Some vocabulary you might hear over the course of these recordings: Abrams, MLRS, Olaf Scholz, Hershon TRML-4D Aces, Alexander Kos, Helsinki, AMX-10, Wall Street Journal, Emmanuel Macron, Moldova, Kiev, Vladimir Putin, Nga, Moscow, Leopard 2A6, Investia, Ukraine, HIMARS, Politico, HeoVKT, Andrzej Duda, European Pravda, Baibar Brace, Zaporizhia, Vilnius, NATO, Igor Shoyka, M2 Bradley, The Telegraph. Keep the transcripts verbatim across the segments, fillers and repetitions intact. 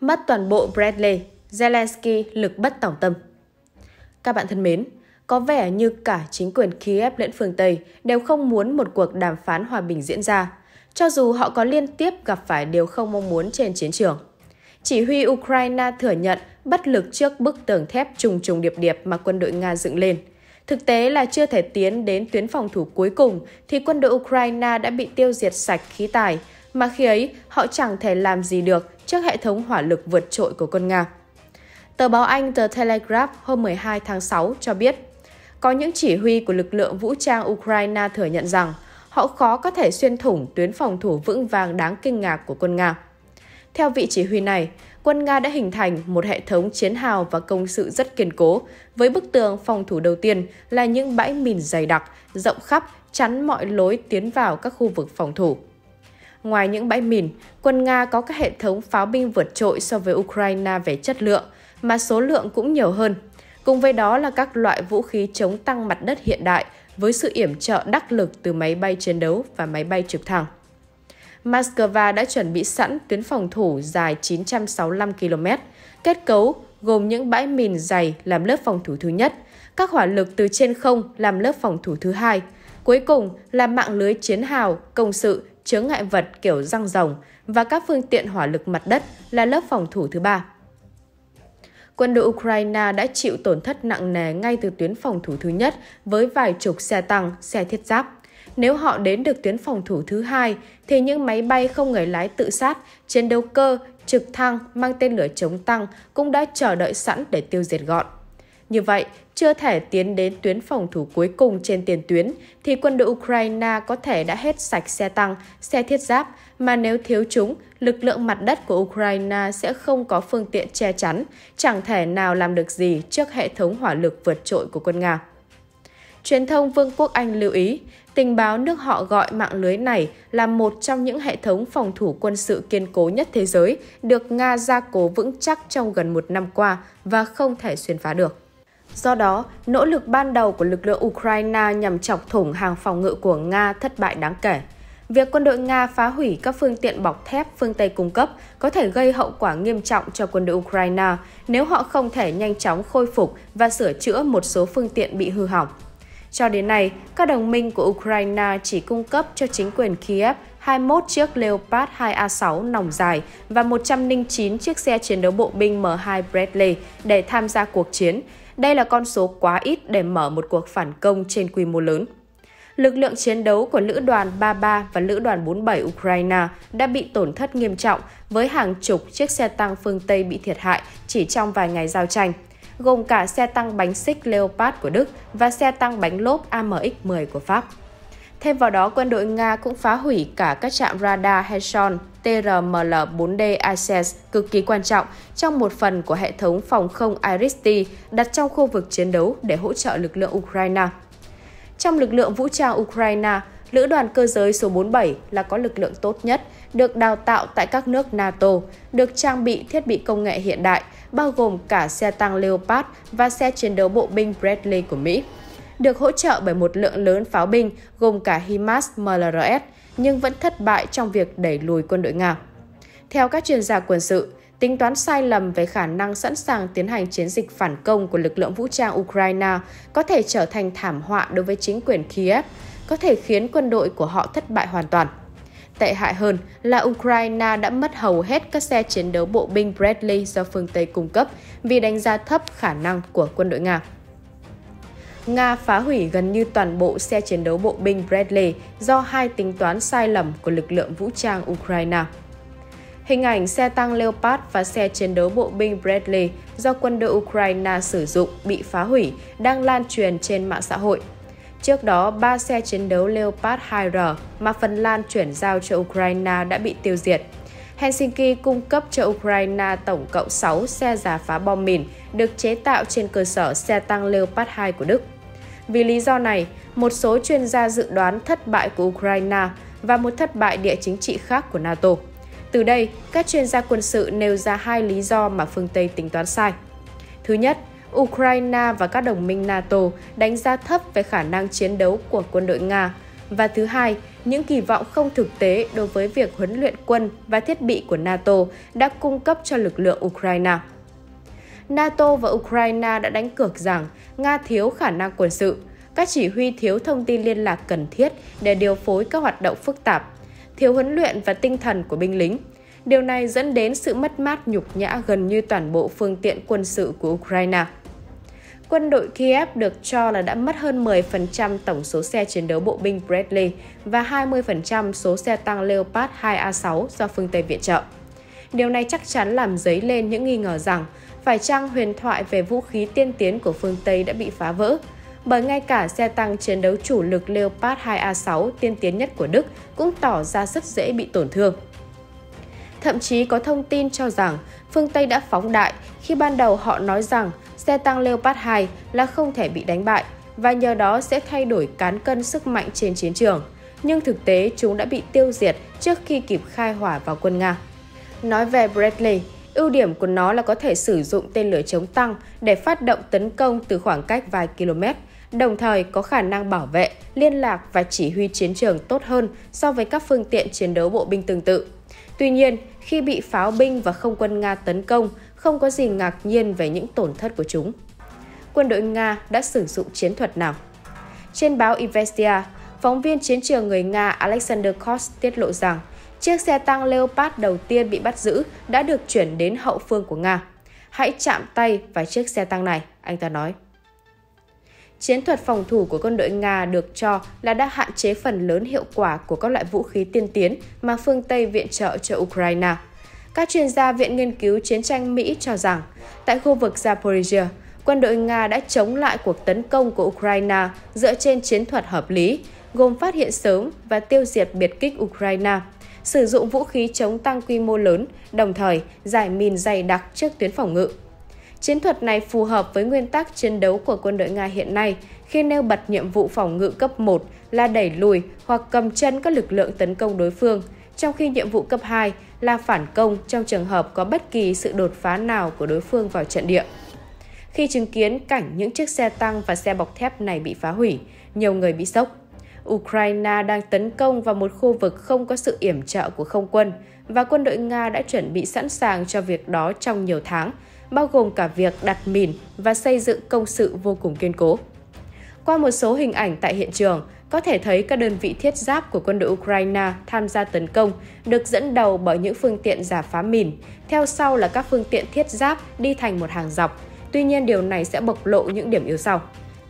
Mất toàn bộ Bradley, Zelensky lực bất tòng tâm. Các bạn thân mến, có vẻ như cả chính quyền Kiev lẫn phương Tây đều không muốn một cuộc đàm phán hòa bình diễn ra, cho dù họ có liên tiếp gặp phải điều không mong muốn trên chiến trường. Chỉ huy Ukraine thừa nhận bất lực trước bức tường thép trùng trùng điệp điệp mà quân đội Nga dựng lên. Thực tế là chưa thể tiến đến tuyến phòng thủ cuối cùng thì quân đội Ukraine đã bị tiêu diệt sạch khí tài, mà khi ấy họ chẳng thể làm gì được trước hệ thống hỏa lực vượt trội của quân Nga. Tờ báo Anh The Telegraph hôm mười hai tháng sáu cho biết, có những chỉ huy của lực lượng vũ trang Ukraine thừa nhận rằng họ khó có thể xuyên thủng tuyến phòng thủ vững vàng đáng kinh ngạc của quân Nga. Theo vị chỉ huy này, quân Nga đã hình thành một hệ thống chiến hào và công sự rất kiên cố, với bức tường phòng thủ đầu tiên là những bãi mìn dày đặc, rộng khắp, chắn mọi lối tiến vào các khu vực phòng thủ. Ngoài những bãi mìn, quân Nga có các hệ thống pháo binh vượt trội so với Ukraine về chất lượng, mà số lượng cũng nhiều hơn. Cùng với đó là các loại vũ khí chống tăng mặt đất hiện đại với sự yểm trợ đắc lực từ máy bay chiến đấu và máy bay trực thăng. Moscow đã chuẩn bị sẵn tuyến phòng thủ dài chín trăm sáu mươi lăm ki lô mét, kết cấu gồm những bãi mìn dày làm lớp phòng thủ thứ nhất, các hỏa lực từ trên không làm lớp phòng thủ thứ hai, cuối cùng là mạng lưới chiến hào, công sự, chướng ngại vật kiểu răng rồng và các phương tiện hỏa lực mặt đất là lớp phòng thủ thứ ba. Quân đội Ukraine đã chịu tổn thất nặng nề ngay từ tuyến phòng thủ thứ nhất với vài chục xe tăng, xe thiết giáp. Nếu họ đến được tuyến phòng thủ thứ hai, thì những máy bay không người lái tự sát, chiến đấu cơ, trực thăng mang tên lửa chống tăng cũng đã chờ đợi sẵn để tiêu diệt gọn. Như vậy, chưa thể tiến đến tuyến phòng thủ cuối cùng trên tiền tuyến, thì quân đội Ukraine có thể đã hết sạch xe tăng, xe thiết giáp, mà nếu thiếu chúng, lực lượng mặt đất của Ukraine sẽ không có phương tiện che chắn, chẳng thể nào làm được gì trước hệ thống hỏa lực vượt trội của quân Nga. Truyền thông Vương quốc Anh lưu ý, tình báo nước họ gọi mạng lưới này là một trong những hệ thống phòng thủ quân sự kiên cố nhất thế giới, được Nga gia cố vững chắc trong gần một năm qua và không thể xuyên phá được. Do đó, nỗ lực ban đầu của lực lượng Ukraine nhằm chọc thủng hàng phòng ngự của Nga thất bại đáng kể. Việc quân đội Nga phá hủy các phương tiện bọc thép phương Tây cung cấp có thể gây hậu quả nghiêm trọng cho quân đội Ukraine nếu họ không thể nhanh chóng khôi phục và sửa chữa một số phương tiện bị hư hỏng. Cho đến nay, các đồng minh của Ukraine chỉ cung cấp cho chính quyền Kiev hai mươi mốt chiếc Leopard hai A sáu nòng dài và một trăm lẻ chín chiếc xe chiến đấu bộ binh M hai Bradley để tham gia cuộc chiến. Đây là con số quá ít để mở một cuộc phản công trên quy mô lớn. Lực lượng chiến đấu của Lữ đoàn ba mươi ba và Lữ đoàn bốn mươi bảy Ukraine đã bị tổn thất nghiêm trọng với hàng chục chiếc xe tăng phương Tây bị thiệt hại chỉ trong vài ngày giao tranh, gồm cả xe tăng bánh xích Leopard của Đức và xe tăng bánh lốp A M X mười của Pháp. Thêm vào đó, quân đội Nga cũng phá hủy cả các trạm radar Hershon T R M L bốn D Aces cực kỳ quan trọng trong một phần của hệ thống phòng không I R I S T đặt trong khu vực chiến đấu để hỗ trợ lực lượng Ukraine. Trong lực lượng vũ trang Ukraine, Lữ đoàn cơ giới số bốn mươi bảy là có lực lượng tốt nhất, được đào tạo tại các nước NATO, được trang bị thiết bị công nghệ hiện đại, bao gồm cả xe tăng Leopard và xe chiến đấu bộ binh Bradley của Mỹ. Được hỗ trợ bởi một lượng lớn pháo binh gồm cả HIMARS, M L R S, nhưng vẫn thất bại trong việc đẩy lùi quân đội Nga. Theo các chuyên gia quân sự, tính toán sai lầm về khả năng sẵn sàng tiến hành chiến dịch phản công của lực lượng vũ trang Ukraine có thể trở thành thảm họa đối với chính quyền Kiev, có thể khiến quân đội của họ thất bại hoàn toàn. Tệ hại hơn là Ukraine đã mất hầu hết các xe chiến đấu bộ binh Bradley do phương Tây cung cấp vì đánh giá thấp khả năng của quân đội Nga. Nga phá hủy gần như toàn bộ xe chiến đấu bộ binh Bradley do hai tính toán sai lầm của lực lượng vũ trang Ukraine. Hình ảnh xe tăng Leopard và xe chiến đấu bộ binh Bradley do quân đội Ukraine sử dụng bị phá hủy đang lan truyền trên mạng xã hội. Trước đó, ba xe chiến đấu Leopard hai R mà Phần Lan chuyển giao cho Ukraine đã bị tiêu diệt. Helsinki cung cấp cho Ukraine tổng cộng sáu xe giả phá bom mìn được chế tạo trên cơ sở xe tăng Leopard hai của Đức. Vì lý do này, một số chuyên gia dự đoán thất bại của Ukraine và một thất bại địa chính trị khác của NATO. Từ đây, các chuyên gia quân sự nêu ra hai lý do mà phương Tây tính toán sai. Thứ nhất, Ukraine và các đồng minh NATO đánh giá thấp về khả năng chiến đấu của quân đội Nga. Và thứ hai, những kỳ vọng không thực tế đối với việc huấn luyện quân và thiết bị của NATO đã cung cấp cho lực lượng Ukraine. NATO và Ukraine đã đánh cược rằng Nga thiếu khả năng quân sự, các chỉ huy thiếu thông tin liên lạc cần thiết để điều phối các hoạt động phức tạp, thiếu huấn luyện và tinh thần của binh lính. Điều này dẫn đến sự mất mát nhục nhã gần như toàn bộ phương tiện quân sự của Ukraine. Quân đội Kiev được cho là đã mất hơn mười phần trăm tổng số xe chiến đấu bộ binh Bradley và hai mươi phần trăm số xe tăng Leopard hai A sáu do phương Tây viện trợ. Điều này chắc chắn làm dấy lên những nghi ngờ rằng phải chăng huyền thoại về vũ khí tiên tiến của phương Tây đã bị phá vỡ, bởi ngay cả xe tăng chiến đấu chủ lực Leopard hai A sáu tiên tiến nhất của Đức cũng tỏ ra rất dễ bị tổn thương. Thậm chí có thông tin cho rằng phương Tây đã phóng đại khi ban đầu họ nói rằng xe tăng Leopard hai là không thể bị đánh bại và nhờ đó sẽ thay đổi cán cân sức mạnh trên chiến trường, nhưng thực tế chúng đã bị tiêu diệt trước khi kịp khai hỏa vào quân Nga. Nói về Bradley, ưu điểm của nó là có thể sử dụng tên lửa chống tăng để phát động tấn công từ khoảng cách vài km, đồng thời có khả năng bảo vệ, liên lạc và chỉ huy chiến trường tốt hơn so với các phương tiện chiến đấu bộ binh tương tự. Tuy nhiên, khi bị pháo binh và không quân Nga tấn công, không có gì ngạc nhiên về những tổn thất của chúng. Quân đội Nga đã sử dụng chiến thuật nào? Trên báo Investia, phóng viên chiến trường người Nga Alexander Kos tiết lộ rằng chiếc xe tăng Leopard đầu tiên bị bắt giữ đã được chuyển đến hậu phương của Nga. Hãy chạm tay vào chiếc xe tăng này, anh ta nói. Chiến thuật phòng thủ của quân đội Nga được cho là đã hạn chế phần lớn hiệu quả của các loại vũ khí tiên tiến mà phương Tây viện trợ cho Ukraine. Các chuyên gia Viện Nghiên cứu Chiến tranh Mỹ cho rằng, tại khu vực Zaporizhia, quân đội Nga đã chống lại cuộc tấn công của Ukraine dựa trên chiến thuật hợp lý, gồm phát hiện sớm và tiêu diệt biệt kích Ukraine, sử dụng vũ khí chống tăng quy mô lớn, đồng thời giải mìn dày đặc trước tuyến phòng ngự. Chiến thuật này phù hợp với nguyên tắc chiến đấu của quân đội Nga hiện nay khi nêu bật nhiệm vụ phòng ngự cấp một là đẩy lùi hoặc cầm chân các lực lượng tấn công đối phương, trong khi nhiệm vụ cấp hai là phản công trong trường hợp có bất kỳ sự đột phá nào của đối phương vào trận địa. Khi chứng kiến cảnh những chiếc xe tăng và xe bọc thép này bị phá hủy, nhiều người bị sốc. Ukraine đang tấn công vào một khu vực không có sự yểm trợ của không quân và quân đội Nga đã chuẩn bị sẵn sàng cho việc đó trong nhiều tháng, bao gồm cả việc đặt mìn và xây dựng công sự vô cùng kiên cố. Qua một số hình ảnh tại hiện trường, có thể thấy các đơn vị thiết giáp của quân đội Ukraine tham gia tấn công được dẫn đầu bởi những phương tiện giả phá mìn, theo sau là các phương tiện thiết giáp đi thành một hàng dọc. Tuy nhiên, điều này sẽ bộc lộ những điểm yếu sau.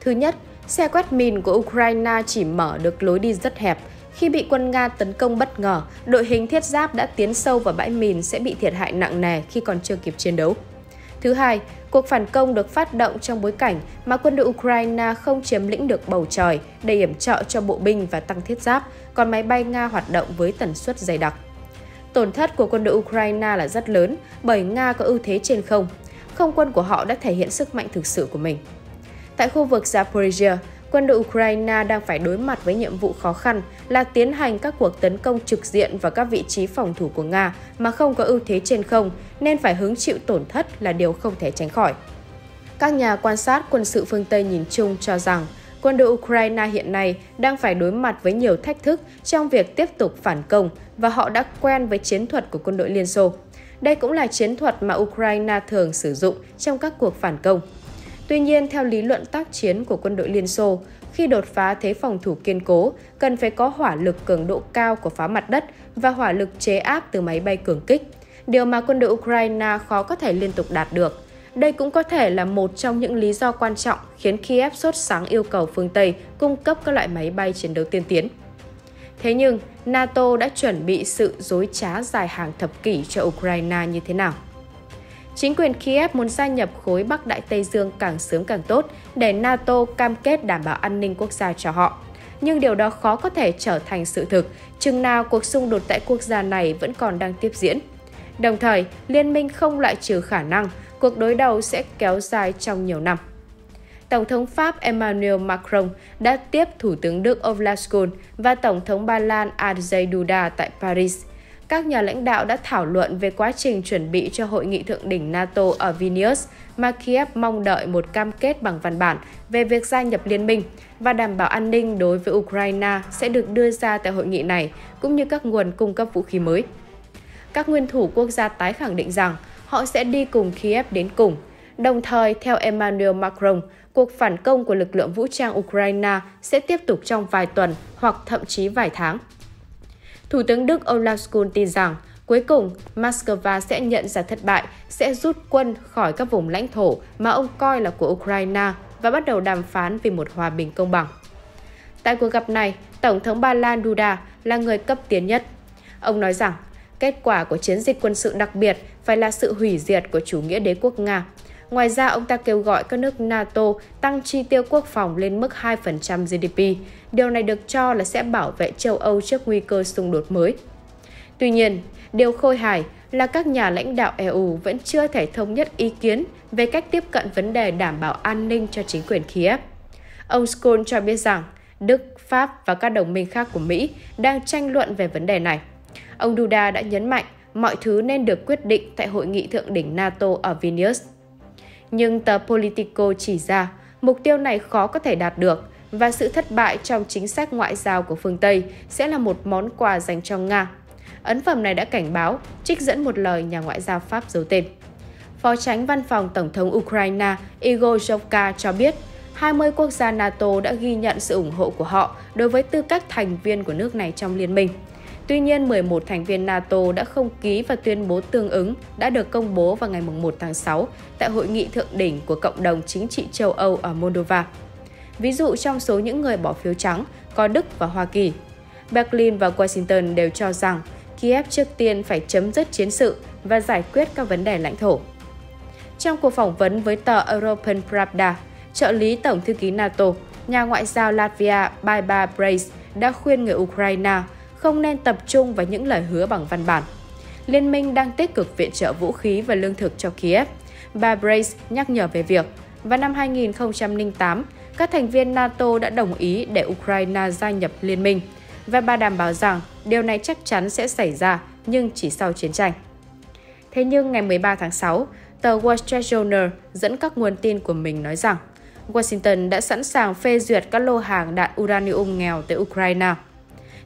Thứ nhất, xe quét mìn của Ukraine chỉ mở được lối đi rất hẹp. Khi bị quân Nga tấn công bất ngờ, đội hình thiết giáp đã tiến sâu vào bãi mìn sẽ bị thiệt hại nặng nề khi còn chưa kịp chiến đấu. Thứ hai, cuộc phản công được phát động trong bối cảnh mà quân đội Ukraine không chiếm lĩnh được bầu trời để yểm trợ cho bộ binh và tăng thiết giáp, còn máy bay Nga hoạt động với tần suất dày đặc. Tổn thất của quân đội Ukraine là rất lớn bởi Nga có ưu thế trên không. Không quân của họ đã thể hiện sức mạnh thực sự của mình. Tại khu vực Zaporizhia, quân đội Ukraine đang phải đối mặt với nhiệm vụ khó khăn là tiến hành các cuộc tấn công trực diện vào các vị trí phòng thủ của Nga mà không có ưu thế trên không, nên phải hứng chịu tổn thất là điều không thể tránh khỏi. Các nhà quan sát quân sự phương Tây nhìn chung cho rằng quân đội Ukraine hiện nay đang phải đối mặt với nhiều thách thức trong việc tiếp tục phản công và họ đã quen với chiến thuật của quân đội Liên Xô. Đây cũng là chiến thuật mà Ukraine thường sử dụng trong các cuộc phản công. Tuy nhiên, theo lý luận tác chiến của quân đội Liên Xô, khi đột phá thế phòng thủ kiên cố, cần phải có hỏa lực cường độ cao của phá mặt đất và hỏa lực chế áp từ máy bay cường kích, điều mà quân đội Ukraine khó có thể liên tục đạt được. Đây cũng có thể là một trong những lý do quan trọng khiến Kiev sốt sắng yêu cầu phương Tây cung cấp các loại máy bay chiến đấu tiên tiến. Thế nhưng, NATO đã chuẩn bị sự dối trá dài hàng thập kỷ cho Ukraine như thế nào? Chính quyền Kiev muốn gia nhập khối Bắc Đại Tây Dương càng sớm càng tốt để NATO cam kết đảm bảo an ninh quốc gia cho họ. Nhưng điều đó khó có thể trở thành sự thực, chừng nào cuộc xung đột tại quốc gia này vẫn còn đang tiếp diễn. Đồng thời, liên minh không loại trừ khả năng cuộc đối đầu sẽ kéo dài trong nhiều năm. Tổng thống Pháp Emmanuel Macron đã tiếp Thủ tướng Đức Olaf Scholz và Tổng thống Ba Lan Andrzej Duda tại Paris. các nhà lãnh đạo đã thảo luận về quá trình chuẩn bị cho hội nghị thượng đỉnh NATO ở Vilnius, mà Kiev mong đợi một cam kết bằng văn bản về việc gia nhập liên minh và đảm bảo an ninh đối với Ukraine sẽ được đưa ra tại hội nghị này, cũng như các nguồn cung cấp vũ khí mới. Các nguyên thủ quốc gia tái khẳng định rằng họ sẽ đi cùng Kiev đến cùng. Đồng thời, theo Emmanuel Macron, cuộc phản công của lực lượng vũ trang Ukraine sẽ tiếp tục trong vài tuần hoặc thậm chí vài tháng. Thủ tướng Đức Olaf Scholz tin rằng, cuối cùng, Moscow sẽ nhận ra thất bại, sẽ rút quân khỏi các vùng lãnh thổ mà ông coi là của Ukraine và bắt đầu đàm phán vì một hòa bình công bằng. Tại cuộc gặp này, Tổng thống Ba Lan Duda là người cấp tiến nhất. Ông nói rằng, kết quả của chiến dịch quân sự đặc biệt phải là sự hủy diệt của chủ nghĩa đế quốc Nga. Ngoài ra, ông ta kêu gọi các nước NATO tăng chi tiêu quốc phòng lên mức hai phần trăm giê đê pê. Điều này được cho là sẽ bảo vệ châu Âu trước nguy cơ xung đột mới. Tuy nhiên, điều khôi hài là các nhà lãnh đạo e u vẫn chưa thể thống nhất ý kiến về cách tiếp cận vấn đề đảm bảo an ninh cho chính quyền Kiev. Ông Scholz cho biết rằng Đức, Pháp và các đồng minh khác của Mỹ đang tranh luận về vấn đề này. Ông Duda đã nhấn mạnh mọi thứ nên được quyết định tại hội nghị thượng đỉnh NATO ở Vilnius. Nhưng tờ Politico chỉ ra mục tiêu này khó có thể đạt được và sự thất bại trong chính sách ngoại giao của phương Tây sẽ là một món quà dành cho Nga. Ấn phẩm này đã cảnh báo, trích dẫn một lời nhà ngoại giao Pháp giấu tên. Phó tránh văn phòng Tổng thống Ukraine Igor Shoyka cho biết hai mươi quốc gia NATO đã ghi nhận sự ủng hộ của họ đối với tư cách thành viên của nước này trong liên minh. Tuy nhiên, mười một thành viên NATO đã không ký và tuyên bố tương ứng đã được công bố vào ngày mùng một tháng sáu tại Hội nghị Thượng đỉnh của Cộng đồng Chính trị châu Âu ở Moldova. Ví dụ, trong số những người bỏ phiếu trắng có Đức và Hoa Kỳ. Berlin và Washington đều cho rằng Kiev trước tiên phải chấm dứt chiến sự và giải quyết các vấn đề lãnh thổ. Trong cuộc phỏng vấn với tờ European Pravda, trợ lý Tổng thư ký NATO, nhà ngoại giao Latvia Baibar Brace đã khuyên người Ukraine không nên tập trung vào những lời hứa bằng văn bản. Liên minh đang tích cực viện trợ vũ khí và lương thực cho Kiev. Bà Brace nhắc nhở về việc, vào năm hai nghìn không trăm lẻ tám, các thành viên NATO đã đồng ý để Ukraine gia nhập liên minh, và bà đảm bảo rằng điều này chắc chắn sẽ xảy ra, nhưng chỉ sau chiến tranh. Thế nhưng ngày mười ba tháng sáu, tờ Wall Street Journal dẫn các nguồn tin của mình nói rằng Washington đã sẵn sàng phê duyệt các lô hàng đạn uranium nghèo tới Ukraine.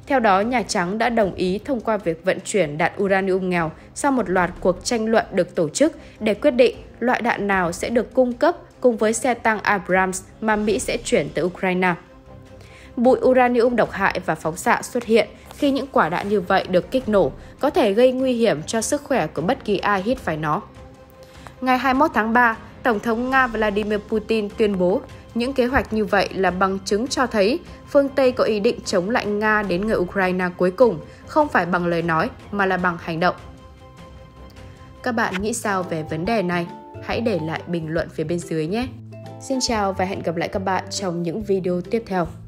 Theo đó, Nhà Trắng đã đồng ý thông qua việc vận chuyển đạn uranium nghèo sau một loạt cuộc tranh luận được tổ chức để quyết định loại đạn nào sẽ được cung cấp cùng với xe tăng Abrams mà Mỹ sẽ chuyển tới Ukraine. Bụi uranium độc hại và phóng xạ xuất hiện khi những quả đạn như vậy được kích nổ, có thể gây nguy hiểm cho sức khỏe của bất kỳ ai hít phải nó. Ngày hai mươi mốt tháng ba, Tổng thống Nga Vladimir Putin tuyên bố những kế hoạch như vậy là bằng chứng cho thấy phương Tây có ý định chống lại Nga đến người Ukraine cuối cùng, không phải bằng lời nói mà là bằng hành động. Các bạn nghĩ sao về vấn đề này? Hãy để lại bình luận phía bên dưới nhé! Xin chào và hẹn gặp lại các bạn trong những video tiếp theo.